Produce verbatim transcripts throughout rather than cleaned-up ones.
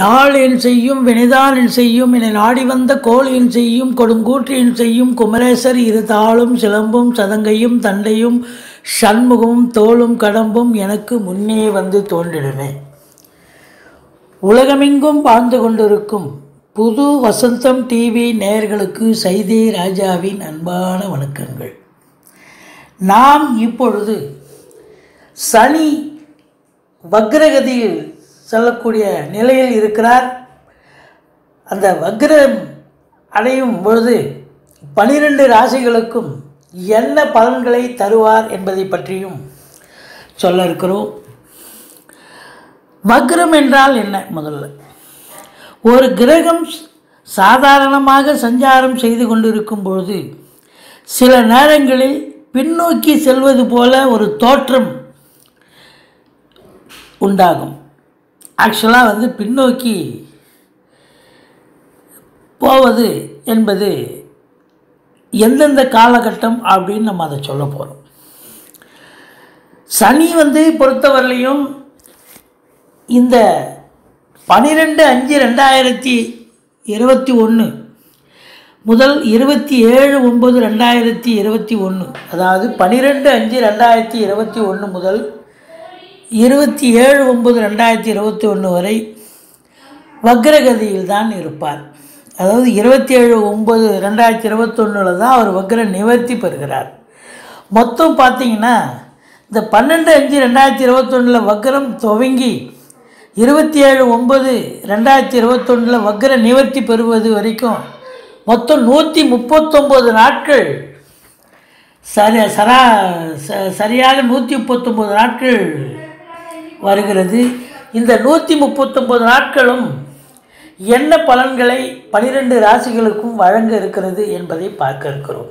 நாளின் செய்யும் வினைதானின் செய்யும் என நாடி வந்த கோழியின் செய்யும் கொடுங்கூற்றியின் செய்யும் குமரேசர் இரு தாளும் சிலம்பும் சதங்கையும் தண்டையும் சண்முகமும் தோளும் கடம்பும் எனக்கு முன்னே வந்து தோன்றிடுமே. உலகமெங்கும் வாழ்ந்து கொண்டிருக்கும் புது வசந்தம் டிவி நேயர்களுக்கு சைதே ராஜாவின் அன்பான வணக்கங்கள். நாம் இப்பொழுது சனி வக்ரகதியில் செல்லக்கூடிய நிலையில் இருக்கிறார். அந்த வக்ரம் அடையும் பொழுது பனிரெண்டு ராசிகளுக்கும் என்ன பலன்களை தருவார் என்பதை பற்றியும் சொல்ல இருக்கிறோம். வக்ரம் என்றால் என்ன? முதல்ல ஒரு கிரகம் சாதாரணமாக சஞ்சாரம் செய்து கொண்டிருக்கும் பொழுது சில நேரங்களில் பின்னோக்கி செல்வது போல ஒரு தோற்றம் உண்டாகும். ஆக்சுவலாக வந்து பின்னோக்கி போவது என்பது எந்தெந்த காலகட்டம் அப்படின்னு நம்ம அதை சொல்ல போகிறோம். சனி வந்து பொறுத்தவரையிலையும் இந்த பனிரெண்டு அஞ்சு ரெண்டாயிரத்தி இருபத்தி ஒன்று முதல் இருபத்தி ஏழு ஒம்பது ரெண்டாயிரத்தி இருபத்தி ஒன்று அதாவது பனிரெண்டு அஞ்சு ரெண்டாயிரத்தி இருபத்தி ஒன்று முதல் இருபத்தி ஏழு ஒம்பது ரெண்டாயிரத்தி இருபத்தி ஒன்று வரை வக்ரகதியில் தான் இருப்பார். அதாவது இருபத்தி ஏழு ஒம்பது ரெண்டாயிரத்தி இருபத்தொன்னில் தான் அவர் வக்ர நிவர்த்தி பெறுகிறார். மொத்தம் பார்த்திங்கன்னா இந்த பன்னெண்டு அஞ்சு ரெண்டாயிரத்தி இருபத்தொன்னில் வக்ரம் துவங்கி இருபத்தி ஏழு ஒம்பது ரெண்டாயிரத்தி இருபத்தொன்னில் வக்ர நிவர்த்தி பெறுவது வரைக்கும் மொத்தம் நூற்றி முப்பத்தொம்பது நாட்கள் சரி சரா ச சரியாக நூற்றி முப்பத்தொம்பது நாட்கள் வருகிறது. இந்த நூற்றி முப்பத்தொம்பது நாட்களும் என்ன பலன்களை பனிரெண்டு ராசிகளுக்கும் வழங்க இருக்கிறது என்பதை பார்க்க இருக்கிறோம்.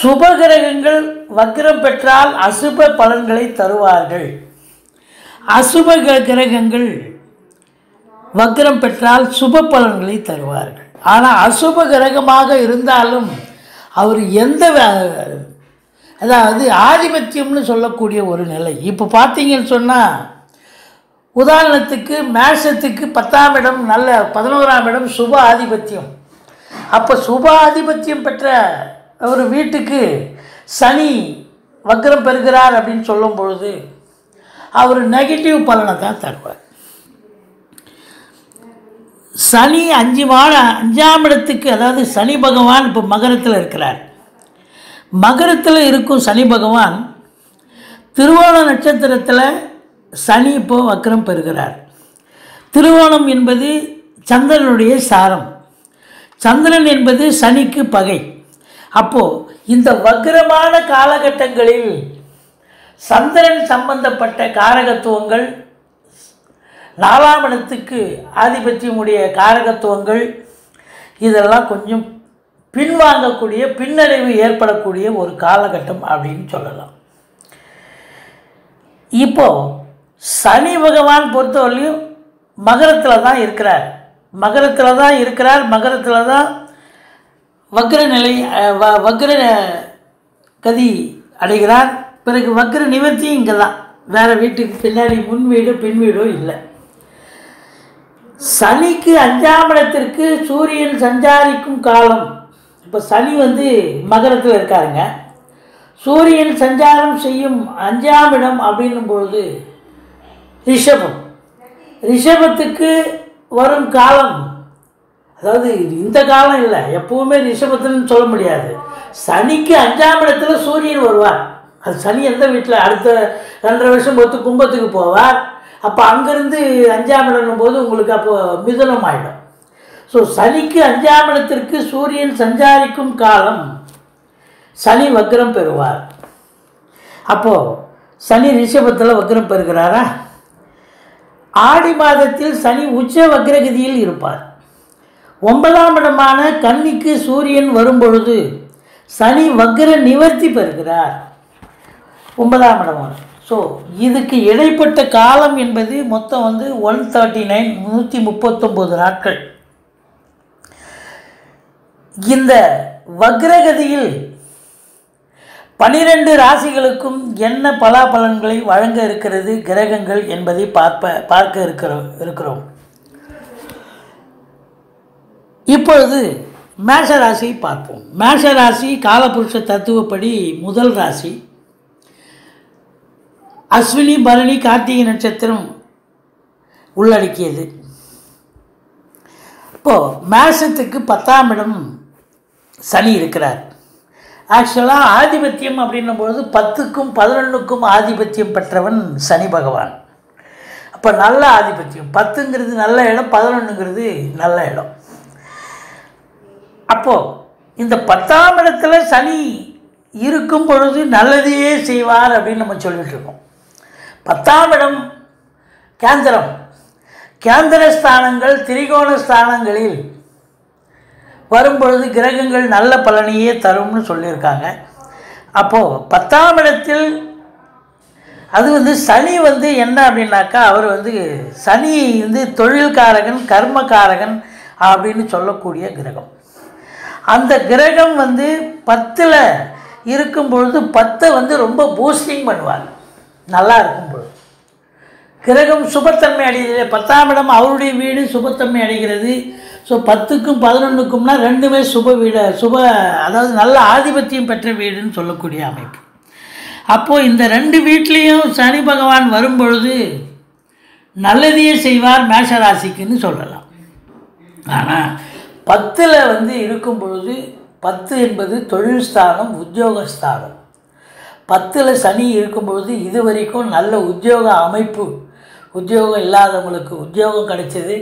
சுப கிரகங்கள் வக்ரம் பெற்றால் அசுப பலன்களை தருவார்கள். அசுப கிரகங்கள் வக்ரம் பெற்றால் சுப பலன்களை தருவார்கள். ஆனால் அசுப கிரகமாக இருந்தாலும் அவர் எந்த அதாவது ஆதிபத்தியம்னு சொல்லக்கூடிய ஒரு நிலை. இப்போ பார்த்தீங்கன்னு சொன்னால் உதாரணத்துக்கு மேஷத்துக்கு பத்தாம் இடம் நல்ல பதினோராம் இடம் சுப ஆதிபத்தியம். அப்போ சுப ஆதிபத்தியம் பெற்ற ஒரு வீட்டுக்கு சனி வக்ரம் பெறுகிறார் அப்படின்னு சொல்லும் பொழுது அவர் நெகட்டிவ் பலனை தான் தருவார். சனி அஞ்சு மாத அஞ்சாம் இடத்துக்கு அதாவது சனி பகவான் இப்போ மகரத்தில் இருக்கிறார். மகரத்தில் இருக்கும் சனி பகவான் திருவோண நட்சத்திரத்தில் சனி இப்போ வக்ரம் பெறுகிறார். திருவோணம் என்பது சந்திரனுடைய சாரம். சந்திரன் என்பது சனிக்கு பகை. அப்போது இந்த வக்ரமான காலகட்டங்களில் சந்திரன் சம்பந்தப்பட்ட காரகத்துவங்கள் நாலாம் இடத்துக்கு ஆதிபத்தியமுடைய காரகத்துவங்கள் இதெல்லாம் கொஞ்சம் பின்வாங்கக்கூடிய பின்னடைவு ஏற்படக்கூடிய ஒரு காலகட்டம் அப்படின்னு சொல்லலாம். இப்போது சனி பகவான் பொறுத்தவரையும் மகரத்தில் தான் இருக்கிறார் மகரத்தில் தான் இருக்கிறார் மகரத்தில் தான் வக்ர நிலை வ வக்ர கதி அடைகிறார். பிறகு வக்ர நிவர்த்தியும் இங்கே தான், வேறு வீட்டுக்கு பின்னாடி முன் வீடு பின் வீடோ இல்லை. சனிக்கு அஞ்சாம் இடத்திற்கு சூரியன் சஞ்சாரிக்கும் காலம். இப்போ சனி வந்து மகரத்தில் இருக்காருங்க. சூரியன் சஞ்சாரம் செய்யும் அஞ்சாம் இடம் அப்படின்னும் பொழுது ரிஷபம். ரிஷபத்துக்கு வரும் காலம் அதாவது இந்த காலம் இல்லை, எப்பவுமே ரிஷபத்துன்னு சொல்ல முடியாது. சனிக்கு அஞ்சாம் இடத்துல சூரியன் வருவார். அது சனி எந்த வீட்டில் அடுத்த ரெண்டரை வருஷம் பொறுத்து கும்பத்துக்கு போவார். அப்போ அங்கேருந்து அஞ்சாம் இடம் போது உங்களுக்கு அப்போ மிதுனம் ஆகிடும். ஸோ சனிக்கு அஞ்சாம் இடத்திற்கு சூரியன் சஞ்சாரிக்கும் காலம் சனி வக்ரம் பெறுவார். அப்போது சனி ரிஷபத்தில் வக்ரம் பெறுகிறாரா? ஆடி மாதத்தில் சனி உச்ச வக்ரகதியில் இருப்பார். ஒன்பதாம் இடமான கன்னிக்கு சூரியன் வரும்பொழுது சனி வக்ர நிவர்த்தி பெறுகிறார் ஒன்பதாம் இடமான. ஸோ இதுக்கு இடைப்பட்ட காலம் என்பது மொத்தம் வந்து ஒன் தேர்ட்டி நைன் நூற்றி முப்பத்தொம்பது நாட்கள். இந்த வக்ரகதியில் பன்னிரண்டு ராசிகளுக்கும் என்ன பலாபலன்களை வழங்க இருக்கிறது கிரகங்கள் என்பதை பார்ப்ப பார்க்க இருக்கிறோம் இருக்கிறோம் இப்பொழுது மேஷ ராசியை பார்ப்போம். மேஷ ராசி காலபுருஷ தத்துவப்படி முதல் ராசி. அஸ்வினி பரணி கார்த்திகை நட்சத்திரம் உள்ளடக்கியது. இப்போது மேஷத்துக்கு பத்தாம் இடம் சனி இருக்கிறார். ஆக்சுவலாக ஆதிபத்தியம் அப்படின்னும்பொழுது பத்துக்கும் பதினொன்றுக்கும் ஆதிபத்தியம் பெற்றவன் சனி பகவான். அப்போ நல்ல ஆதிபத்தியம், பத்துங்கிறது நல்ல இடம், பதினொன்றுங்கிறது நல்ல இடம். அப்போது இந்த பத்தாம் இடத்துல சனி இருக்கும் பொழுது நல்லதையே செய்வார் அப்படின்னு நம்ம சொல்லிகிட்ருக்கோம். பத்தாம் இடம் கேந்திரம், கேந்திர ஸ்தானங்கள் திரிகோண ஸ்தானங்களில் வரும்பொழுது கிரகங்கள் நல்ல பலனையே தரும்னு சொல்லியிருக்காங்க. அப்போது பத்தாம் இடத்தில் அது வந்து சனி வந்து என்ன அப்படின்னாக்கா, அவர் வந்து சனி வந்து தொழில்காரகன் கர்மகாரகன் அப்படின்னு சொல்லக்கூடிய கிரகம். அந்த கிரகம் வந்து பத்தில் இருக்கும் பொழுது பத்தை வந்து ரொம்ப பூஸ்டிங் பண்ணுவாங்க. நல்லா இருக்கும் பொழுது கிரகம் சுபத்தன்மை அடைகிறது. பத்தாம் இடம் அவருடைய வீடு சுபத்தன்மை அடைகிறது. ஸோ பத்துக்கும் பதினொன்றுக்கும்னா ரெண்டுமே சுப வீடு, சுப அதாவது நல்ல ஆதிபத்தியம் பெற்ற வீடுன்னு சொல்லக்கூடிய அமைப்பு. அப்போது இந்த ரெண்டு வீட்லேயும் சனி பகவான் வரும்பொழுது நல்லதையே செய்வார் மேஷராசிக்குன்னு சொல்லலாம். ஆனால் பத்தில் வந்து இருக்கும் பொழுது, பத்து என்பது தொழில் ஸ்தானம் உத்தியோகஸ்தானம், பத்தில் சனி இருக்கும்பொழுது இது வரைக்கும் நல்ல உத்தியோக அமைப்பு, உத்தியோகம் இல்லாதவங்களுக்கு உத்தியோகம் கிடைச்சது,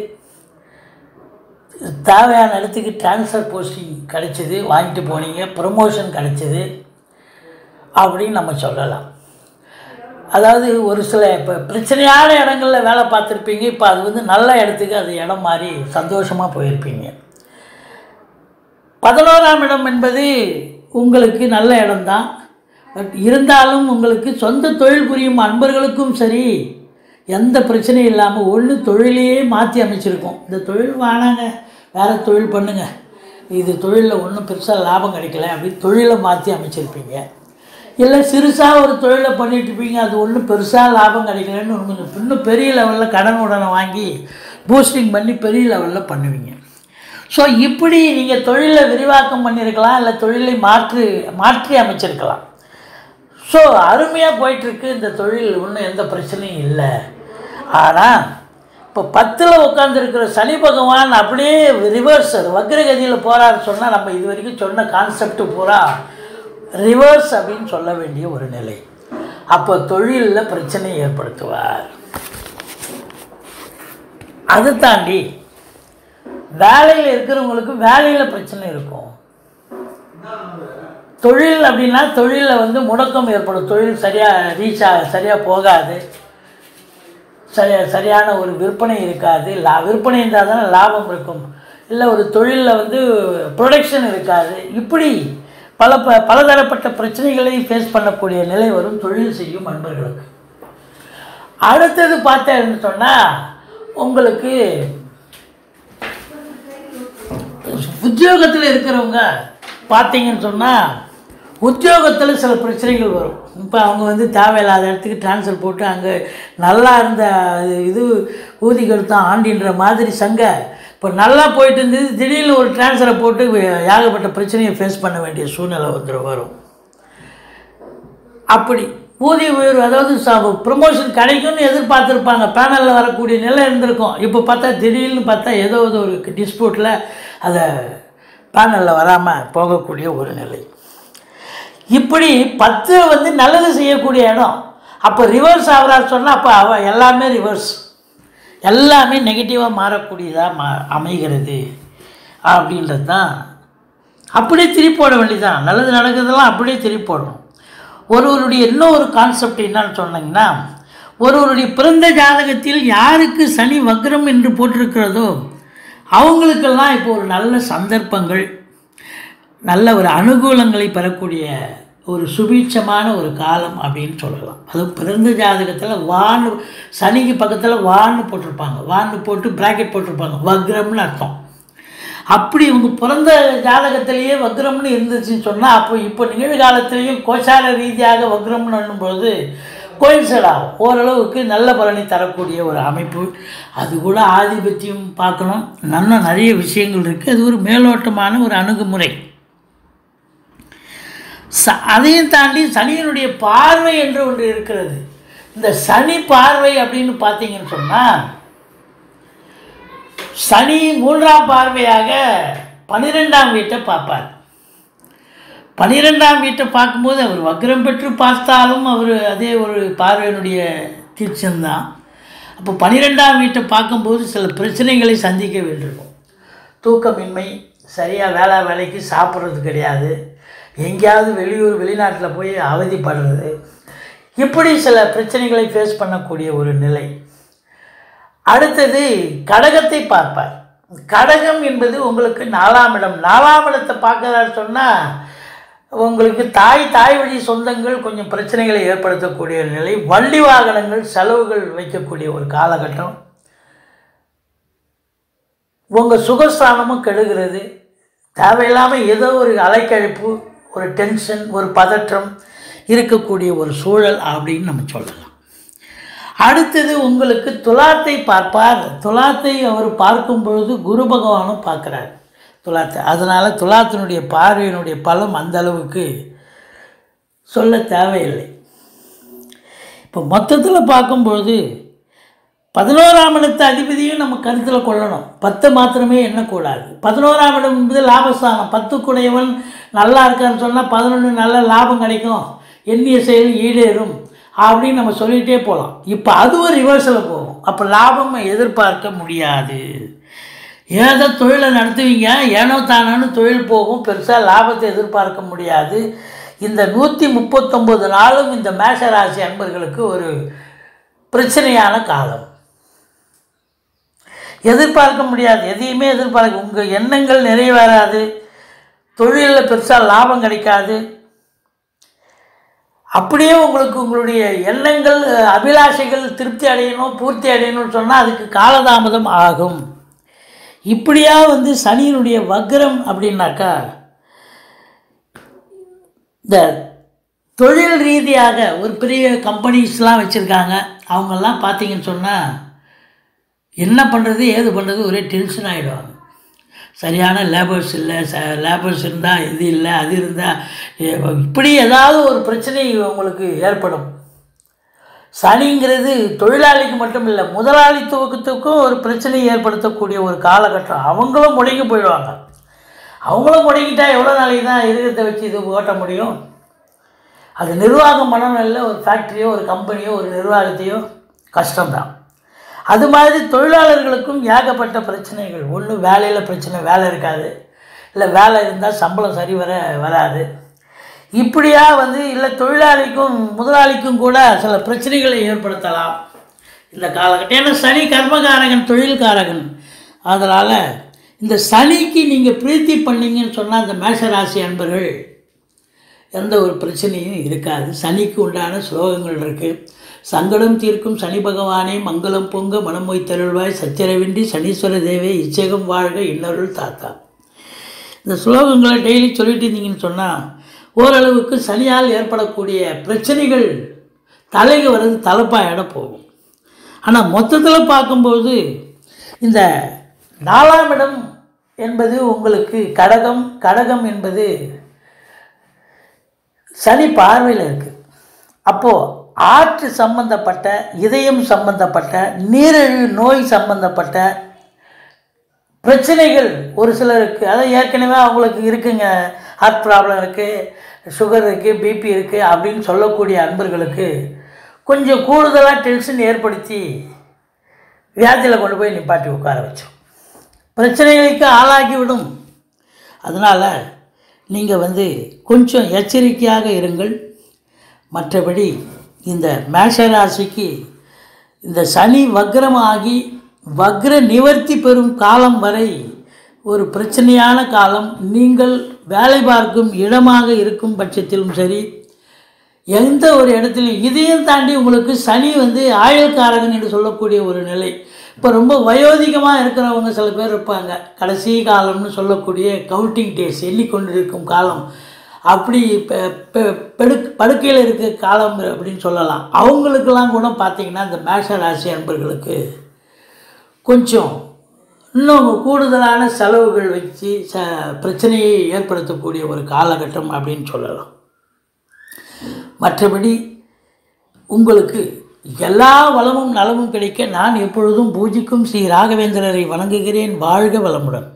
தேவையான இடத்துக்கு டிரான்ஸ்ஃபர் போஸ்டிங் கிடைச்சது, வாங்கிட்டு போனீங்க, ப்ரொமோஷன் கிடைச்சது அப்படின்னு நம்ம சொல்லலாம். அதாவது ஒரு சில இப்போ பிரச்சனையான இடங்களில் வேலை பார்த்துருப்பீங்க, இப்போ அது வந்து நல்ல இடத்துக்கு அது இடம் மாதிரி சந்தோஷமாக போயிருப்பீங்க. பதினோராம் இடம் என்பது உங்களுக்கு நல்ல இடம்தான், பட் இருந்தாலும் உங்களுக்கு சொந்த தொழில் புரியும் அன்பர்களுக்கும் சரி எந்த பிரச்சனையும் இல்லாமல் ஒன்று தொழிலையே மாற்றி அமைச்சிருக்கோம். இந்த தொழில் வாணாங்க, வேறு தொழில் பண்ணுங்கள், இது தொழிலில் ஒன்றும் பெருசாக லாபம் கிடைக்கல அப்படின்னு தொழிலை மாற்றி அமைச்சிருப்பீங்க. இல்லை சிறுசாக ஒரு தொழிலை பண்ணிகிட்ருப்பீங்க, அது ஒன்றும் பெருசாக லாபம் கிடைக்கலன்னு ஒன்று இன்னும் பெரிய லெவலில் கடன் உடனே வாங்கி பூஸ்டிங் பண்ணி பெரிய லெவலில் பண்ணுவீங்க. ஸோ இப்படி நீங்கள் தொழிலை விரிவாக்கம் பண்ணியிருக்கலாம், இல்லை தொழிலை மாற்றி மாற்றி அமைச்சிருக்கலாம். ஸோ அருமையாக போயிட்டுருக்கு இந்த தொழில், ஒன்றும் எந்த பிரச்சனையும் இல்லை. ஆனால் இப்போ பத்தில் உட்காந்துருக்கிற சனி பகவான் அப்படியே ரிவர்ஸ், அது வக்ரகதியில் போகிறாருன்னு சொன்னால் நம்ம இது வரைக்கும் சொன்ன கான்செப்ட் பூரா ரிவர்ஸ் அப்படின்னு சொல்ல வேண்டிய ஒரு நிலை. அப்போ தொழிலில் பிரச்சனை ஏற்படுத்துவார். அதை தாண்டி வேலையில் இருக்கிறவங்களுக்கு வேலையில் பிரச்சனை இருக்கும். தொழில் அப்படின்னா தொழிலில் வந்து முடக்கம் ஏற்படும், தொழில் சரியாக ரீச் ஆக சரியாக போகாது, சரியா சரியான ஒரு விற்பனை இருக்காது. லா விற்பனை இருந்தால் தானே லாபம் இருக்கும், இல்லை ஒரு தொழிலில் வந்து ப்ரொடக்ஷன் இருக்காது. இப்படி பல ப பலதரப்பட்ட பிரச்சனைகளை ஃபேஸ் பண்ணக்கூடிய நிலை வரும் தொழில் செய்யும் அன்பர்களுக்கு. அடுத்தது பார்த்தேன்னு சொன்னால் உங்களுக்கு உத்தியோகத்தில் இருக்கிறவங்க பார்த்தீங்கன்னு சொன்னால் உத்தியோகத்தில் சில பிரச்சனைகள் வரும். இப்போ அவங்க வந்து தேவையில்லாத இடத்துக்கு டிரான்ஸ்ஃபர் போட்டு அங்கே நல்லா இருந்த இது ஊதிகள் தான் ஆண்டின்ற மாதிரி சங்க இப்போ நல்லா போயிட்டு இருந்தது, திடீர்னு ஒரு டிரான்ஸ்ஃபரை போட்டு ஏகப்பட்ட பிரச்சனையை ஃபேஸ் பண்ண வேண்டிய சூழ்நிலை வந்துடும் வரும். அப்படி ஊதிய உயர்வு அதாவது ச ப்ரொமோஷன் கிடைக்கும்னு எதிர்பார்த்துருப்பாங்க, பேனலில் வரக்கூடிய நிலை இருந்திருக்கும். இப்போ பார்த்தா திடீர்னு பார்த்தா ஏதோ ஒரு டிஸ்பியூட்டில் அதை பேனலில் வராமல் போகக்கூடிய ஒரு நிலை. இப்படி பத்து வந்து நல்லது செய்யக்கூடிய இடம், அப்போ ரிவர்ஸ் ஆகிறார் சொன்னால் அப்போ அவ எல்லாமே ரிவர்ஸ், எல்லாமே நெகட்டிவாக மாறக்கூடியதாக மா அமைகிறது அப்படின்றது தான். அப்படியே திருப்போட வேண்டியதுதான், நல்லது நடக்கிறதெல்லாம் அப்படியே திருப்போடணும். ஒருவருடைய இன்னொரு கான்செப்ட் என்னன்னு சொன்னீங்கன்னா, ஒருவருடைய பிறந்த ஜாதகத்தில் யாருக்கு சனி வக்ரம் என்று போட்டிருக்கிறதோ அவங்களுக்கெல்லாம் இப்போ ஒரு நல்ல சந்தர்ப்பங்கள், நல்ல ஒரு அனுகூலங்களை பெறக்கூடிய ஒரு சுபீட்சமான ஒரு காலம் அப்படின்னு சொல்லலாம். அதுவும் பிறந்த ஜாதகத்தில் வான்னு சனிக்கு பக்கத்தில் வான்னு போட்டிருப்பாங்க, வான்னு போட்டு ப்ராக்கெட் போட்டிருப்பாங்க, வக்ரம்னு அர்த்தம். அப்படி இவங்க பிறந்த ஜாதகத்திலேயே வக்ரம்னு இருந்துச்சுன்னு சொன்னால் அப்போ இப்போ நிகழ்காலத்திலேயும் கோச்சார ரீதியாக வக்ரம்னு என்னும்போது கோயின்சைடாகும், ஓரளவுக்கு நல்ல பலனை தரக்கூடிய ஒரு அமைப்பு. அது கூட ஆதிபத்தியம் பார்க்கணும், இன்னும் நிறைய விஷயங்கள் இருக்குது. அது ஒரு மேலோட்டமான ஒரு அணுகுமுறை. ச அதையும் தாண்டி சனியினுடைய பார்வை என்று ஒன்று இருக்கிறது. இந்த சனி பார்வை அப்படின்னு பார்த்தீங்கன்னு சொன்னால், சனி மூன்றாம் பார்வையாக பன்னிரெண்டாம் வீட்டை பார்ப்பார். பன்னிரெண்டாம் வீட்டை பார்க்கும்போது அவர் வக்ரம் பெற்று பார்த்தாலும் அவர் அதே ஒரு பார்வையினுடைய தீட்சம்தான். அப்போ பன்னிரெண்டாம் வீட்டை பார்க்கும்போது சில பிரச்சனைகளை சந்திக்க வேண்டியிருக்கும். தூக்கமின்மை, சரியாக வேலை வேலைக்கு சாப்பிட்றது கிடையாது, எங்கேயாவது வெளியூர் வெளிநாட்டில் போய் அவதிப்படுறது, இப்படி சில பிரச்சனைகளை ஃபேஸ் பண்ணக்கூடிய ஒரு நிலை. அடுத்தது கடகத்தை பார்ப்பார். கடகம் என்பது உங்களுக்கு நாலாம் இடம். நாலாம் இடத்தை பார்க்கறாரு சொன்னால் உங்களுக்கு தாய் தாய் வழி சொந்தங்கள் கொஞ்சம் பிரச்சனைகளை ஏற்படுத்தக்கூடிய நிலை. வள்ளி வாகனங்கள் செலவுகள் வைக்கக்கூடிய ஒரு காலகட்டம். உங்கள் சுகஸ்தானமும் கெடுகிறது. தேவையில்லாமல் ஏதோ ஒரு அலைக்கழிப்பு, ஒரு டென்ஷன், ஒரு பதற்றம் இருக்கக்கூடிய ஒரு சூழல் அப்படின்னு நம்ம சொல்லலாம். அடுத்தது உங்களுக்கு துலாத்தை பார்ப்பார். துலாத்தை அவர் பார்க்கும் பொழுது குரு பகவானும் பார்க்குறார் துலாத்தை. அதனால் துலாத்தினுடைய பார்வையினுடைய பலம் அந்த அளவுக்கு சொல்ல தேவையில்லை. இப்போ மொத்தத்தில் பார்க்கும்பொழுது பதினோராம் இடத்து அதிபதியும் நம்ம கருத்தில் கொள்ளணும். பத்து மாத்திரமே எண்ணக்கூடாது. பதினோராம் இடம் என்பது லாபஸ்தானம். பத்துக்குடையவன் நல்லா இருக்கான்னு சொன்னால் பதினொன்று நல்ல லாபம் கிடைக்கும், எண்ணிய செயல் ஈடேறும் அப்படின்னு நம்ம சொல்லிகிட்டே போகலாம். இப்போ அது ஒரு ரிவர்ஸில் போகும். அப்போ லாபம் எதிர்பார்க்க முடியாது. ஏதோ தொழிலை நடத்துவீங்க, ஏனோ தானோன்னு தொழில் போகும், பெருசாக லாபத்தை எதிர்பார்க்க முடியாது. இந்த நூற்றி முப்பத்தொம்பது நாளும் இந்த மேஷராசி அன்பர்களுக்கு ஒரு பிரச்சனையான காலம். எதிர்பார்க்க முடியாது, எதையுமே எதிர்பார்க்க, உங்கள் எண்ணங்கள் நிறைவேறாது, தொழிலில் பெருசாக லாபம் கிடைக்காது. அப்படியே உங்களுக்கு உங்களுடைய எண்ணங்கள் அபிலாஷைகள் திருப்தி அடையணும், பூர்த்தி அடையணும்னு சொன்னால் அதுக்கு காலதாமதம் ஆகும். இப்படியா வந்து சனியினுடைய வக்ரம் அப்படின்னாக்கா இந்த தொழில் ரீதியாக ஒரு பெரிய கம்பெனிஸ்லாம் வச்சுருக்காங்க. அவங்கெல்லாம் பார்த்தீங்கன்னு சொன்னால் என்ன பண்ணுறது ஏது பண்ணுறது ஒரே டென்ஷன் ஆகிடுவாங்க. சரியான லேபர்ஸ் இல்லை, ச லேபர்ஸ் இருந்தால் இது இல்லை, அது இருந்தால் இப்படி ஏதாவது ஒரு பிரச்சனை உங்களுக்கு ஏற்படும். சனிங்கிறது தொழிலாளிக்கு மட்டும் இல்லை, முதலாளித்துவத்துக்கும் ஒரு பிரச்சனையை ஏற்படுத்தக்கூடிய ஒரு காலகட்டம். அவங்களும் முடங்கி போயிடுவாங்க. அவங்களும் முடங்கிட்டால் எவ்வளோ நாளைக்கு தான் இருக்கிறத வச்சு இது ஓட்ட முடியும்? அது நிர்வாகம் பண்ணணும் இல்லை, ஒரு ஃபேக்ட்ரியோ ஒரு கம்பெனியோ ஒரு நிர்வாகத்தையோ கஷ்டம்தான். அது மாதிரி தொழிலாளர்களுக்கும் ஏகப்பட்ட பிரச்சனைகள். ஒன்று வேலையில் பிரச்சனை, வேலை இருக்காது, இல்லை வேலை இருந்தால் சம்பளம் சரி வர வராது. இப்படியா வந்து இல்லை தொழிலாளிக்கும் முதலாளிக்கும் கூட சில பிரச்சனைகளை ஏற்படுத்தலாம் இந்த காலகட்டம். ஏன்னா சனி கர்மகாரகன், தொழில்காரகன். அதனால் இந்த சனிக்கு நீங்கள் பிரீத்தி பண்ணிங்கன்னு சொன்னால் அந்த மேஷராசி அன்பர்கள் எந்த ஒரு பிரச்சனையும் இருக்காது. சனிக்கு உண்டான ஸ்லோகங்கள் இருக்குது. சங்கடம் தீர்க்கும் சனி பகவானே மங்களம் பொங்க மனமொய் தருள்வாய், சச்சரவின்றி சனீஸ்வர தேவே இச்சகம் வாழ்க, இன்னொருள் தாத்தா. இந்த ஸ்லோகங்களை டெய்லி சொல்லிட்டு இருந்தீங்கன்னு சொன்னால் ஓரளவுக்கு சனியால் ஏற்படக்கூடிய பிரச்சனைகள் தலைக்கு வர்றது தலைப்பாயிட போகும். ஆனால் மொத்தத்தில் பார்க்கும்போது இந்த நாலாம் இடம் என்பது உங்களுக்கு கடகம். கடகம் என்பது சனி பார்வையில் இருக்குது. அப்போது ஆற்று சம்பந்தப்பட்ட, இதயம் சம்பந்தப்பட்ட, நீரிழிவு நோய் சம்பந்தப்பட்ட பிரச்சனைகள் ஒரு சிலருக்கு, அதாவது ஏற்கனவே அவங்களுக்கு இருக்குங்க, ஹார்ட் ப்ராப்ளம் இருக்குது, சுகர் இருக்குது, பிபி இருக்குது அப்படின்னு சொல்லக்கூடிய அன்பர்களுக்கு கொஞ்சம் கூடுதலாக டென்ஷன் ஏற்படுத்தி வியாதியில் கொண்டு போய் நிப்பாட்டி உட்கார வச்சோம், பிரச்சனைகளுக்கு ஆளாகிவிடும். அதனால் நீங்கள் வந்து கொஞ்சம் எச்சரிக்கையாக இருங்கள். மற்றபடி இந்த மேஷராசிக்கு இந்த சனி வக்ரமாகி வக்ர நிவர்த்தி பெறும் காலம் வரை ஒரு பிரச்சனையான காலம். நீங்கள் வேலை பார்க்கும் இடமாக இருக்கும் பட்சத்திலும் சரி, எந்த ஒரு இடத்துலையும் இதையும் தாண்டி உங்களுக்கு சனி வந்து ஆயுள்காரகன் என்று சொல்லக்கூடிய ஒரு நிலை. இப்போ ரொம்ப வயோதிகமாக இருக்கிறவங்க சில பேர் இருப்பாங்க, கடைசி காலம்னு சொல்லக்கூடிய கவுண்டிங் டேஸ் எண்ணிக்கொண்டிருக்கும் காலம், அப்படி பெடு படுக்கையில் இருக்க காலம் அப்படின்னு சொல்லலாம். அவங்களுக்கெல்லாம் கூட பார்த்திங்கன்னா இந்த மேஷ ராசி அன்பர்களுக்கு கொஞ்சம் இன்னும் கூடுதலான செலவுகள் வச்சு ச பிரச்சனையை ஏற்படுத்தக்கூடிய ஒரு காலகட்டம் அப்படின்னு சொல்லலாம். மற்றபடி உங்களுக்கு எல்லா வளமும் நலமும் கிடைக்க நான் எப்பொழுதும் பூஜிக்கும் ஸ்ரீ ராகவேந்திரரை வணங்குகிறேன். வாழ்க வளமுடன்.